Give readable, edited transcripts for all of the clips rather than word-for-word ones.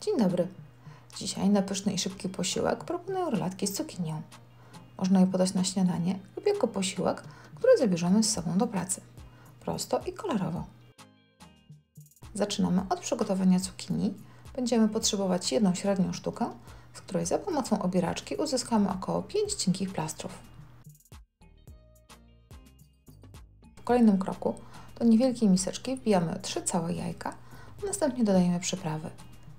Dzień dobry. Dzisiaj na pyszny i szybki posiłek proponuję rolatki z cukinią. Można je podać na śniadanie lub jako posiłek, który zabierzemy z sobą do pracy. Prosto i kolorowo. Zaczynamy od przygotowania cukinii. Będziemy potrzebować jedną średnią sztukę, z której za pomocą obieraczki uzyskamy około 5 cienkich plastrów. W kolejnym kroku do niewielkiej miseczki wbijamy 3 całe jajka, a następnie dodajemy przyprawy.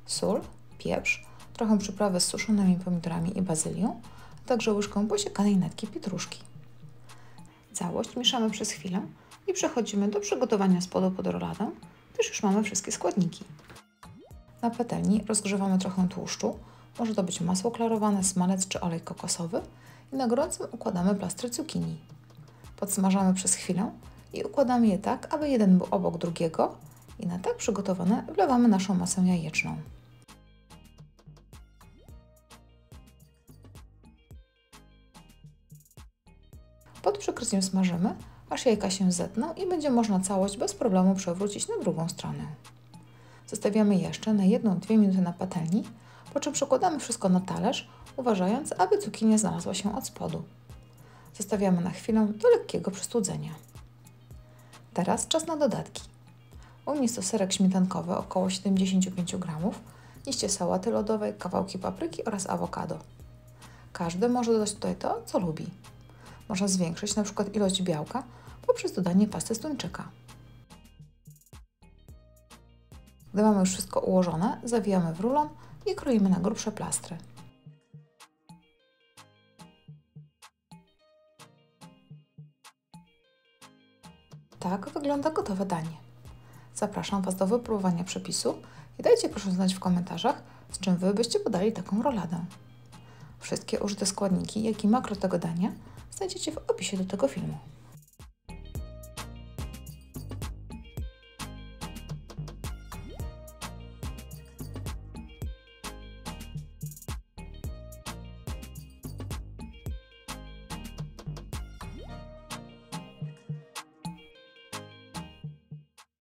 Sól, pieprz, trochę przyprawy z suszonymi pomidorami i bazylią, a także łyżką posiekanej natki pietruszki. Całość mieszamy przez chwilę i przechodzimy do przygotowania spodu pod roladę, gdyż już mamy wszystkie składniki. Na patelni rozgrzewamy trochę tłuszczu, może to być masło klarowane, smalec czy olej kokosowy i na gorącym układamy plastry cukinii. Podsmażamy przez chwilę i układamy je tak, aby jeden był obok drugiego i na tak przygotowane wlewamy naszą masę jajeczną. Pod przykryciem smażymy, aż jajka się zetną i będzie można całość bez problemu przewrócić na drugą stronę. Zostawiamy jeszcze na 1–2 minuty na patelni, po czym przekładamy wszystko na talerz, uważając, aby cukinia znalazła się od spodu. Zostawiamy na chwilę do lekkiego przystudzenia. Teraz czas na dodatki. U mnie jest to serek śmietankowy około 75 g, liście sałaty lodowej, kawałki papryki oraz awokado. Każdy może dodać tutaj to, co lubi. Można zwiększyć np. ilość białka poprzez dodanie pasty z tuńczyka. Gdy mamy już wszystko ułożone, zawijamy w rulon i kroimy na grubsze plastry. Tak wygląda gotowe danie. Zapraszam Was do wypróbowania przepisu i dajcie proszę znać w komentarzach, z czym Wy byście podali taką roladę. Wszystkie użyte składniki, jak i makro tego dania znajdziecie w opisie do tego filmu.